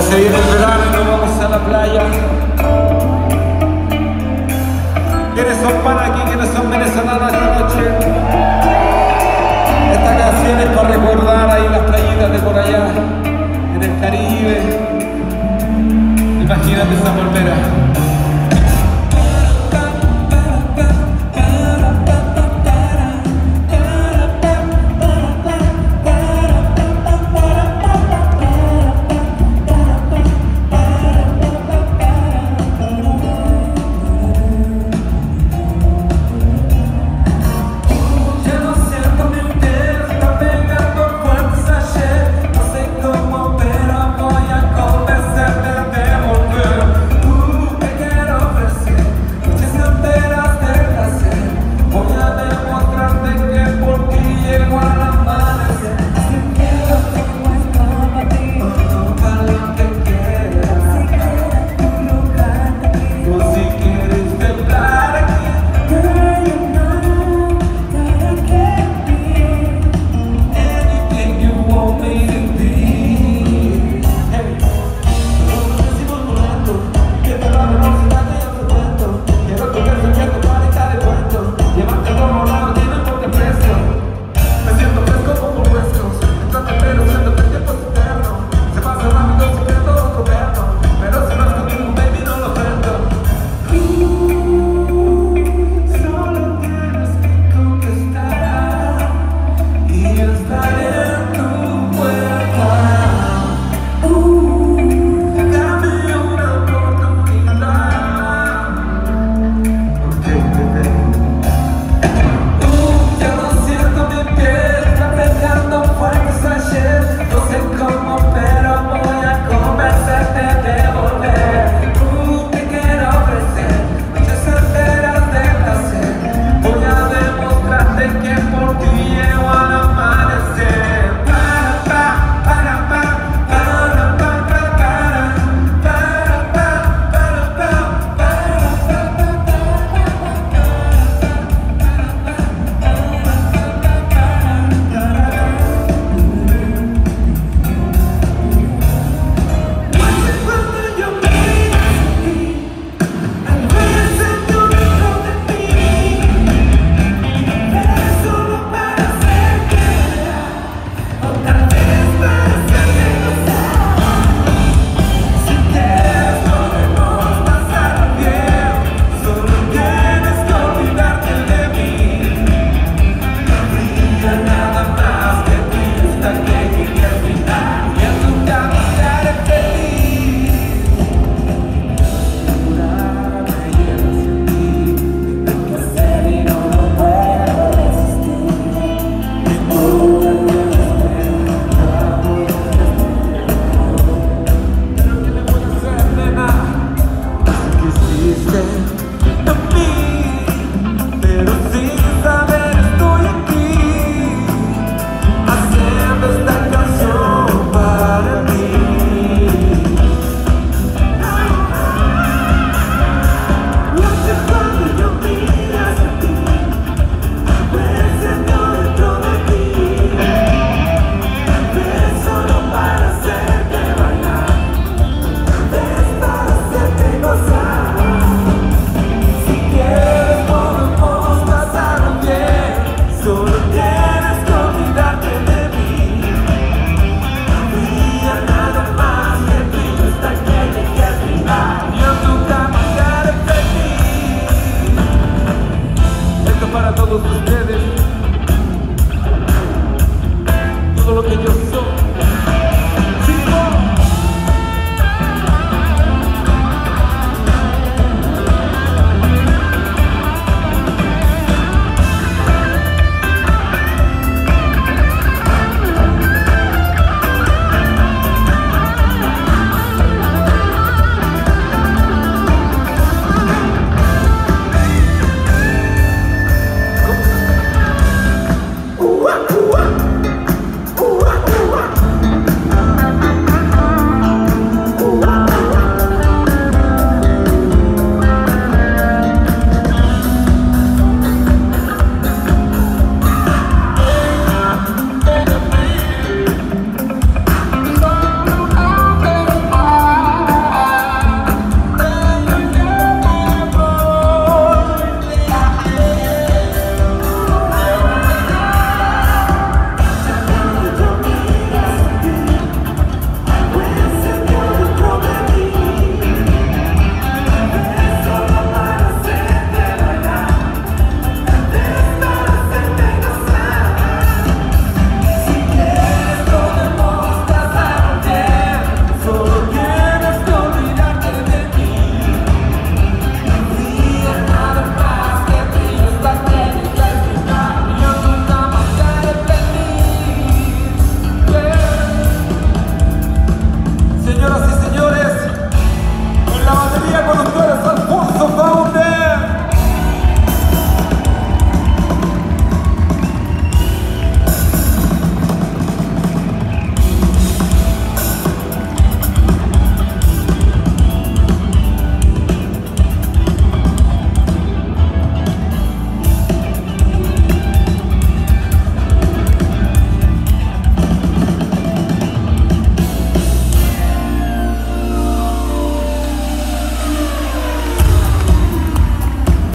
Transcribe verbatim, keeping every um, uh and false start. Seguir el verano y nos vamos a la playa. ¿Quiénes son para aquí? ¿Quiénes son venezolanos esta noche? Esta canción es para recordar ahí las playitas de por allá, en el Caribe. Imagínate esa volvera.